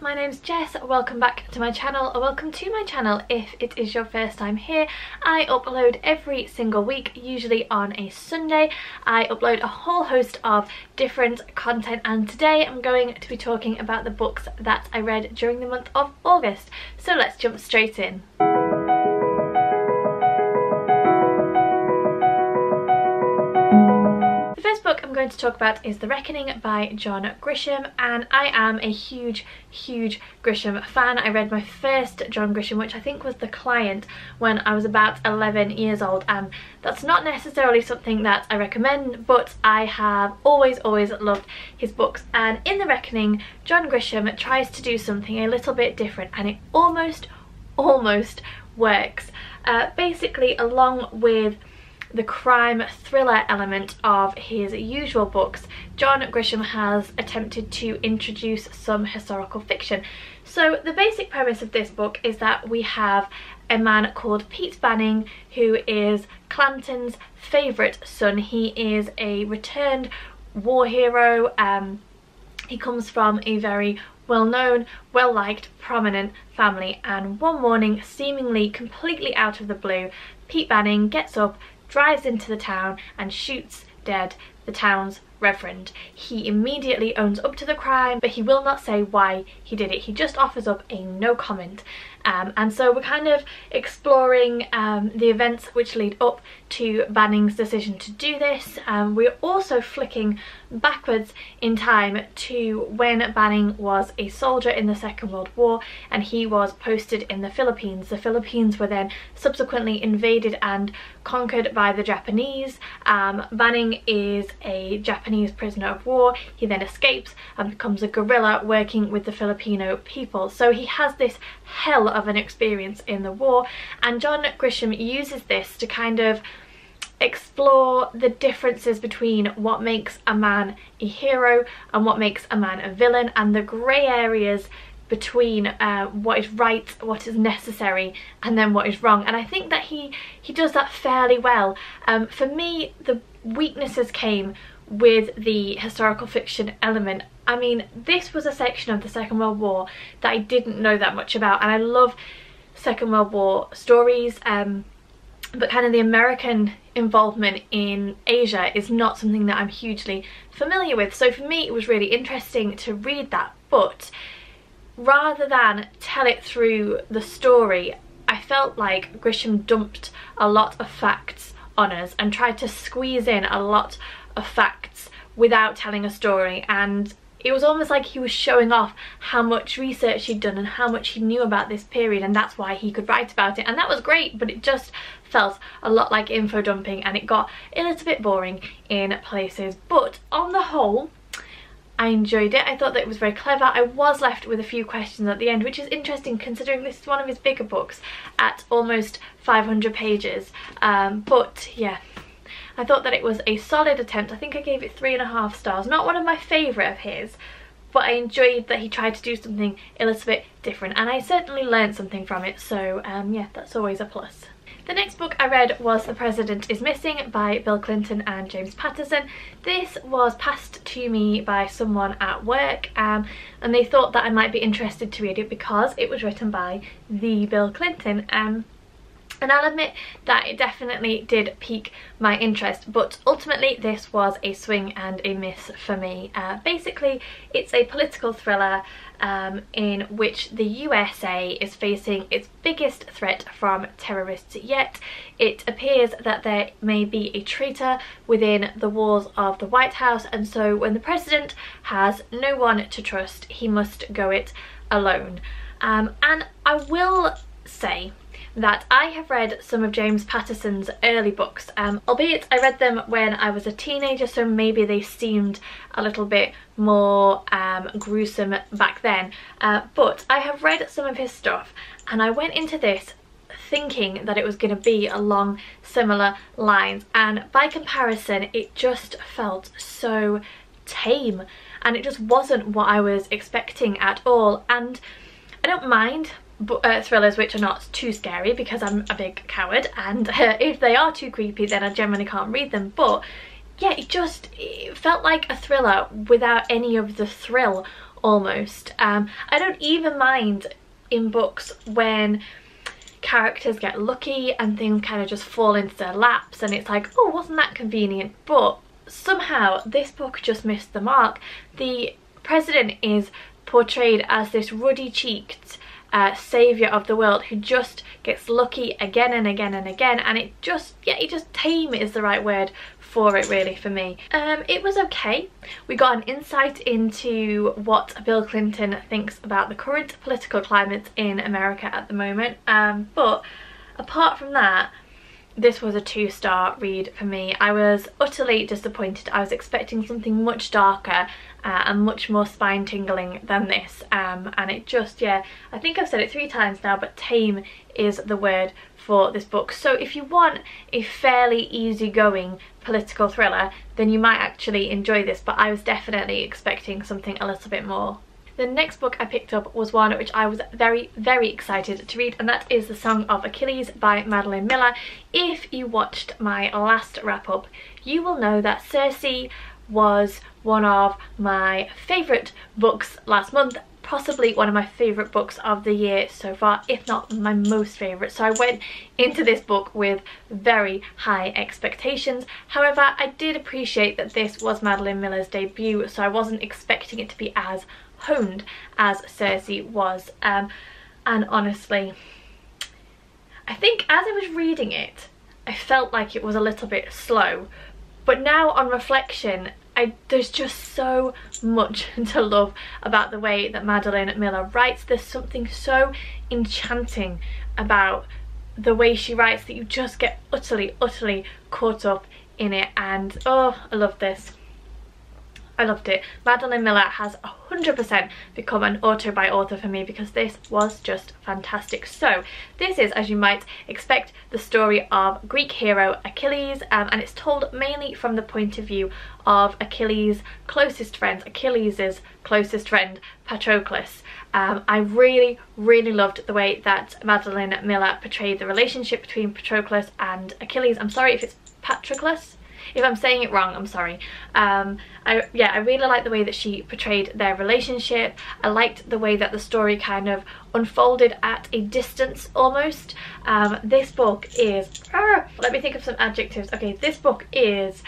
my name's Jess, welcome back to my channel, or welcome to my channel if it is your first time here. I upload every single week, usually on a Sunday. I upload a whole host of different content, and today I'm going to be talking about the books that I read during the month of August. So let's jump straight in. Going to talk about is The Reckoning by John Grisham, and I am a huge Grisham fan. I read my first John Grisham, which I think was The Client, when I was about 11 years old, and that's not necessarily something that I recommend, but I have always loved his books. And in The Reckoning, John Grisham tries to do something a little bit different, and it almost works. Basically, along with the crime thriller element of his usual books, John Grisham has attempted to introduce some historical fiction. So the basic premise of this book is that we have a man called Pete Banning, who is Clanton's favourite son. He is a returned war hero. He comes from a very well-known, well-liked, prominent family, and one morning, seemingly completely out of the blue, Pete Banning gets up, drives into the town, and shoots dead the town's reverend. He immediately owns up to the crime, but he will not say why he did it. He just offers up a no comment. And so we're kind of exploring the events which lead up to Banning's decision to do this. We're also flicking backwards in time to when Banning was a soldier in the Second World War, and he was posted in the Philippines. The Philippines were then subsequently invaded and conquered by the Japanese. Banning is a Japanese prisoner of war. He then escapes and becomes a guerrilla working with the Filipino people. So he has this hell of an experience in the war, and John Grisham uses this to kind of explore the differences between what makes a man a hero and what makes a man a villain, and the grey areas between what is right, what is necessary, and then what is wrong. And I think that he does that fairly well. For me, the weaknesses came with the historical fiction element. I mean, this was a section of the Second World War that I didn't know that much about, and I love Second World War stories, but kind of the American involvement in Asia is not something that I'm hugely familiar with. So for me, it was really interesting to read that, but rather than tell it through the story, I felt like Grisham dumped a lot of facts on us and tried to squeeze in a lot of facts without telling a story, and it was almost like he was showing off how much research he'd done and how much he knew about this period, and that's why he could write about it. And that was great, but it just felt a lot like info dumping, and it got a little bit boring in places. But on the whole, I enjoyed it. I thought that it was very clever. I was left with a few questions at the end, which is interesting considering this is one of his bigger books at almost 500 pages. But yeah, I thought that it was a solid attempt. I think I gave it 3.5 stars. Not one of my favourite of his, but I enjoyed that he tried to do something a little bit different, and I certainly learned something from it. So yeah, that's always a plus. The next book I read was The President is Missing by Bill Clinton and James Patterson. This was passed to me by someone at work, and they thought that I might be interested to read it because it was written by the Bill Clinton. And I'll admit that it definitely did pique my interest, but ultimately this was a swing and a miss for me. Basically, it's a political thriller in which the USA is facing its biggest threat from terrorists yet. It appears that there may be a traitor within the walls of the White House, and so when the president has no one to trust, he must go it alone. And I will say that I have read some of James Patterson's early books, albeit I read them when I was a teenager, so maybe they seemed a little bit more gruesome back then, but I have read some of his stuff, and I went into this thinking that it was going to be along similar lines, and by comparison it just felt so tame, and it just wasn't what I was expecting at all. And I don't mind thrillers which are not too scary because I'm a big coward, and if they are too creepy then I generally can't read them, but yeah, it felt like a thriller without any of the thrill almost. I don't even mind in books when characters get lucky and things kind of just fall into their laps and it's like, oh, wasn't that convenient? But somehow this book just missed the mark. The president is portrayed as this ruddy-cheeked saviour of the world who just gets lucky again and again and again, and it just, yeah, it just, tame is the right word for it really for me. It was okay. We got an insight into what Bill Clinton thinks about the current political climate in America at the moment, but apart from that, this was a 2-star read for me. I was utterly disappointed. I was expecting something much darker and much more spine-tingling than this, and it just, yeah, I think I've said it 3 times now, but tame is the word for this book. So if you want a fairly easygoing political thriller, then you might actually enjoy this, but I was definitely expecting something a little bit more. The next book I picked up was one which I was very, very excited to read, and that is The Song of Achilles by Madeline Miller. If you watched my last wrap-up, you will know that Circe was one of my favourite books last month, possibly one of my favourite books of the year so far, if not my most favourite. So I went into this book with very high expectations. However, I did appreciate that this was Madeline Miller's debut, so I wasn't expecting it to be as honed as Circe was, and honestly, I think as I was reading it, I felt like it was a little bit slow, but now on reflection, there's just so much to love about the way that Madeline Miller writes. There's something so enchanting about the way she writes that you just get utterly, utterly caught up in it, and oh, I love this. I loved it. Madeline Miller has 100% become an auto-buy author for me because this was just fantastic. So this is, as you might expect, the story of Greek hero Achilles, and it's told mainly from the point of view of Achilles' closest friend, Patroclus. I really, really loved the way that Madeline Miller portrayed the relationship between Patroclus and Achilles. I'm sorry if it's Patroclus. If I'm saying it wrong, I'm sorry. I really liked the way that she portrayed their relationship. I liked the way that the story kind of unfolded at a distance almost. This book is... let me think of some adjectives. Okay, this book is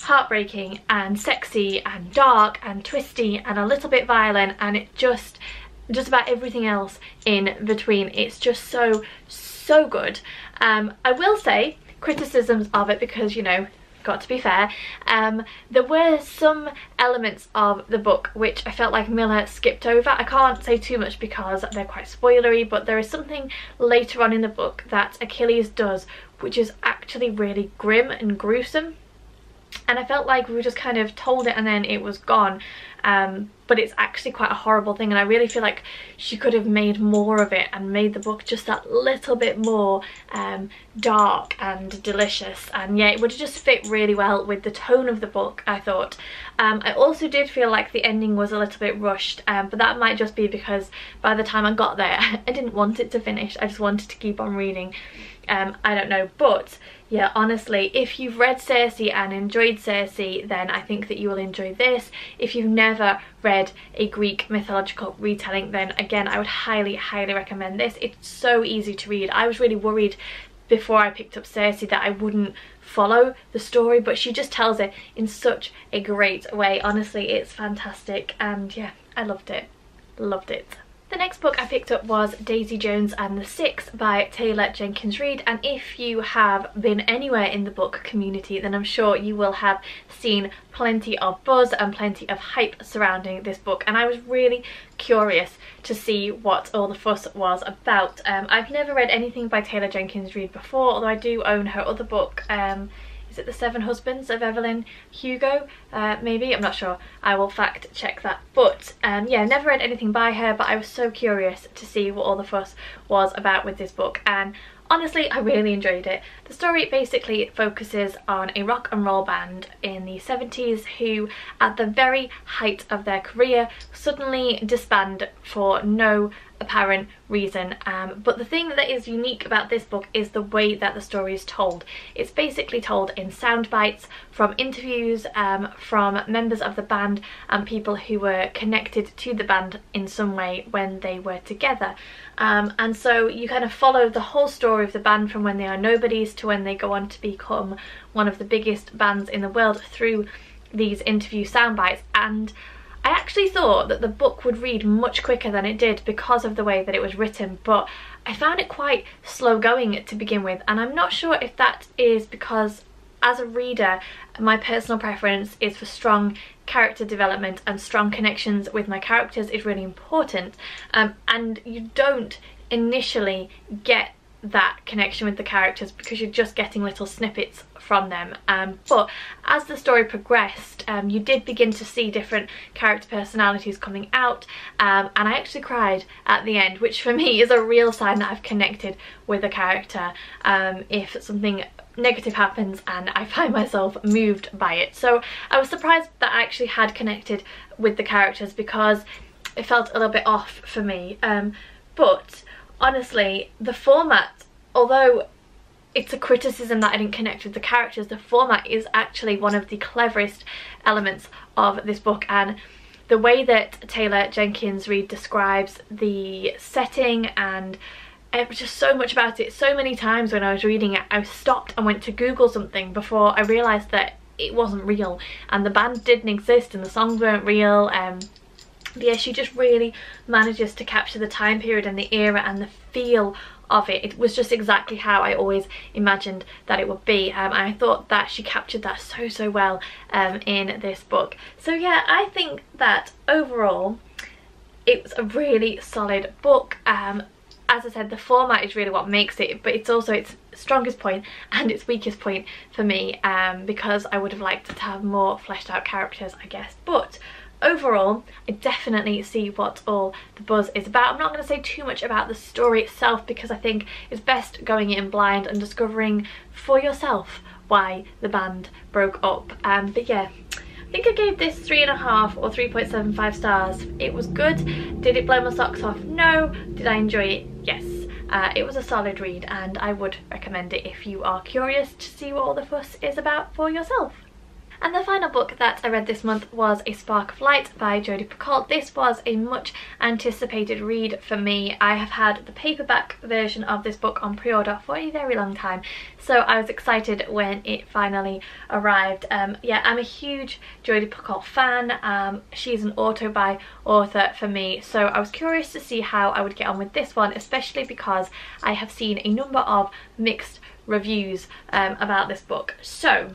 heartbreaking and sexy and dark and twisty and a little bit violent, and it just about everything else in between. It's just so, so good. I will say criticisms of it because, you know, got to be fair, there were some elements of the book which I felt like Miller skipped over. I can't say too much because they're quite spoilery, but there is something later on in the book that Achilles does which is actually really grim and gruesome, and I felt like we were just kind of told it and then it was gone, but it's actually quite a horrible thing, and I really feel like she could have made more of it and made the book just that little bit more dark and delicious, and yeah, it would have just fit really well with the tone of the book, I thought. I also did feel like the ending was a little bit rushed, but that might just be because by the time I got there I didn't want it to finish, I just wanted to keep on reading. I don't know, but yeah, honestly, if you've read Circe and enjoyed Circe, then I think that you will enjoy this. If you've never read a Greek mythological retelling, then again, I would highly, highly recommend this. It's so easy to read. I was really worried before I picked up Circe that I wouldn't follow the story, but she just tells it in such a great way. Honestly, it's fantastic, and yeah, I loved it. Loved it. The next book I picked up was Daisy Jones and the Six by Taylor Jenkins Reid, and if you have been anywhere in the book community, then I'm sure you will have seen plenty of buzz and plenty of hype surrounding this book, and I was really curious to see what all the fuss was about. I've never read anything by Taylor Jenkins Reid before, although I do own her other book. Is it The Seven Husbands of Evelyn Hugo? Maybe? I'm not sure. I will fact check that. But yeah, never read anything by her, but I was so curious to see what all the fuss was about with this book, and honestly, I really enjoyed it. The story basically focuses on a rock and roll band in the 70s who, at the very height of their career, suddenly disband for no apparent reason, but the thing that is unique about this book is the way that the story is told. It's basically told in sound bites from interviews, from members of the band and people who were connected to the band in some way when they were together, and so you kind of follow the whole story of the band from when they are nobodies to when they go on to become one of the biggest bands in the world through these interview sound bites. And I actually thought that the book would read much quicker than it did because of the way that it was written, but I found it quite slow going to begin with, and I'm not sure if that is because as a reader my personal preference is for strong character development, and strong connections with my characters is really important, and you don't initially get that connection with the characters because you're just getting little snippets from them, but as the story progressed you did begin to see different character personalities coming out, and I actually cried at the end, which for me is a real sign that I've connected with a character, if something negative happens and I find myself moved by it. So I was surprised that I actually had connected with the characters because it felt a little bit off for me, but honestly, the format, although it's a criticism that I didn't connect with the characters, the format is actually one of the cleverest elements of this book, and the way that Taylor Jenkins Reid describes the setting and just so much about it. So many times when I was reading it, I stopped and went to Google something before I realised that it wasn't real, and the band didn't exist and the songs weren't real. Yeah, she just really manages to capture the time period and the era and the feel of it. It was just exactly how I always imagined that it would be. I thought that she captured that so well in this book. So yeah, I think that overall it was a really solid book. As I said, the format is really what makes it, but it's also its strongest point and its weakest point for me, because I would have liked to have more fleshed out characters, I guess. But overall, I definitely see what all the buzz is about. I'm not going to say too much about the story itself because I think it's best going in blind and discovering for yourself why the band broke up. But yeah, I think I gave this 3.5 or 3.75 stars. It was good. Did it blow my socks off? No. Did I enjoy it? Yes. It was a solid read and I would recommend it if you are curious to see what all the fuss is about for yourself. And the final book that I read this month was A Spark of Light by Jodie Picoult. This was a much anticipated read for me. I have had the paperback version of this book on pre-order for a very long time, so I was excited when it finally arrived. Yeah, I'm a huge Jodie Picoult fan. She's an auto-buy author for me, so I was curious to see how I would get on with this one, especially because I have seen a number of mixed reviews about this book. So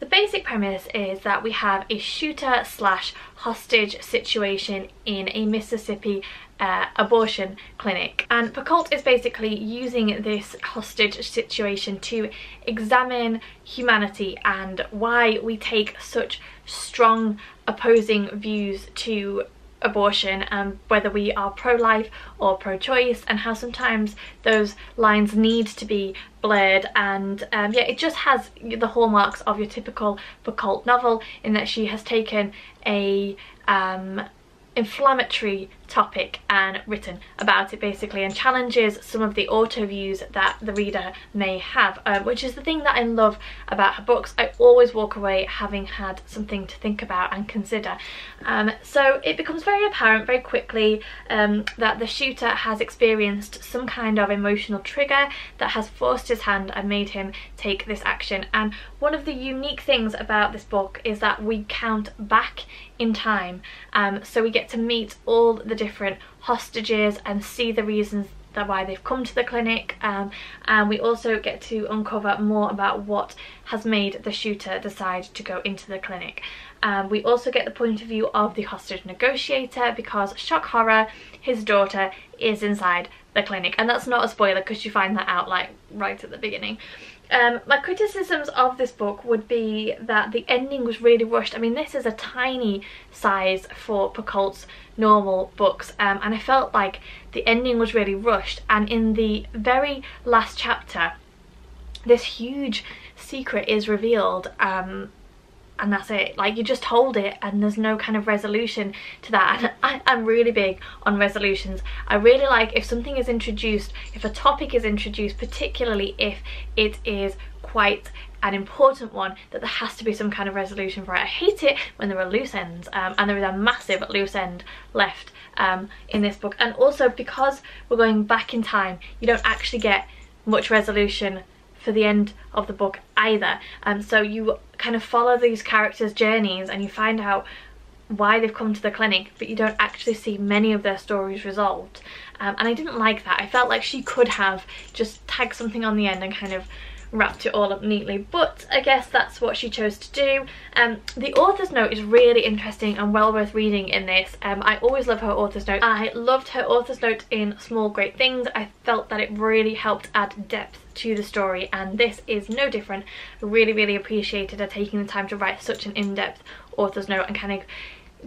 the basic premise is that we have a shooter slash hostage situation in a Mississippi abortion clinic, and Picoult is basically using this hostage situation to examine humanity and why we take such strong opposing views to abortion, and whether we are pro-life or pro-choice, and how sometimes those lines need to be blurred. And yeah, it just has the hallmarks of your typical Picoult novel, in that she has taken a inflammatory topic and written about it basically, and challenges some of the auto views that the reader may have, which is the thing that I love about her books. I always walk away having had something to think about and consider. So it becomes very apparent very quickly that the shooter has experienced some kind of emotional trigger that has forced his hand and made him take this action. And one of the unique things about this book is that we count back in time, so we get to meet all the different hostages and see the reasons that why they've come to the clinic, and we also get to uncover more about what has made the shooter decide to go into the clinic. We also get the point of view of the hostage negotiator, because shock horror, his daughter is inside the clinic, and that's not a spoiler because you find that out like right at the beginning. My criticisms of this book would be that the ending was really rushed. I mean, this is a tiny size for Picoult's normal books, and I felt like the ending was really rushed, and in the very last chapter this huge secret is revealed and that's it. Like, you just hold it and there's no kind of resolution to that. And I'm really big on resolutions. I really like if something is introduced, if a topic is introduced, particularly if it is quite an important one, that there has to be some kind of resolution for it. I hate it when there are loose ends, and there is a massive loose end left in this book. And also, because we're going back in time, you don't actually get much resolution for the end of the book either, and so you kind of follow these characters' journeys and you find out why they've come to the clinic, but you don't actually see many of their stories resolved, and I didn't like that. I felt like she could have just tagged something on the end and kind of wrapped it all up neatly, but I guess that's what she chose to do. The author's note is really interesting and well worth reading in this. I always love her author's note. I loved her author's note in Small Great Things. I felt that it really helped add depth to the story, and this is no different. I really appreciated her taking the time to write such an in-depth author's note and kind of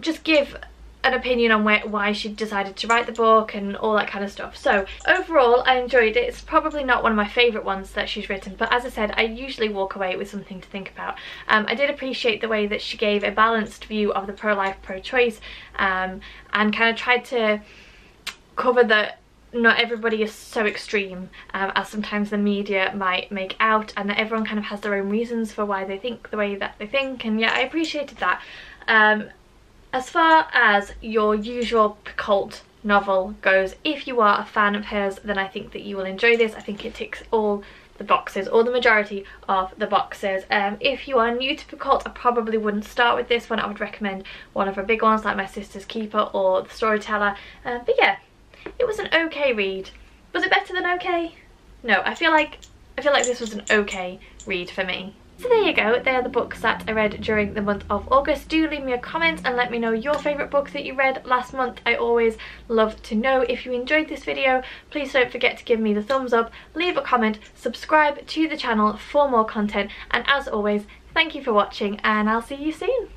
just give an opinion on why she decided to write the book and all that kind of stuff. So overall, I enjoyed it. It's probably not one of my favourite ones that she's written, but as I said, I usually walk away with something to think about. I did appreciate the way that she gave a balanced view of the pro-life, pro-choice, and kind of tried to cover that not everybody is so extreme as sometimes the media might make out, and that everyone kind of has their own reasons for why they think the way that they think, and yeah, I appreciated that. As far as your usual Picoult novel goes, if you are a fan of hers, then I think that you will enjoy this. I think it ticks all the boxes, or the majority of the boxes. If you are new to Picoult, I probably wouldn't start with this one. I would recommend one of her big ones like My Sister's Keeper or The Storyteller. But yeah, it was an okay read. Was it better than okay? No, I feel like this was an okay read for me. So there you go, they are the books that I read during the month of August. Do leave me a comment and let me know your favourite book that you read last month. I always love to know. If you enjoyed this video, please don't forget to give me the thumbs up, leave a comment, subscribe to the channel for more content, and as always, thank you for watching and I'll see you soon.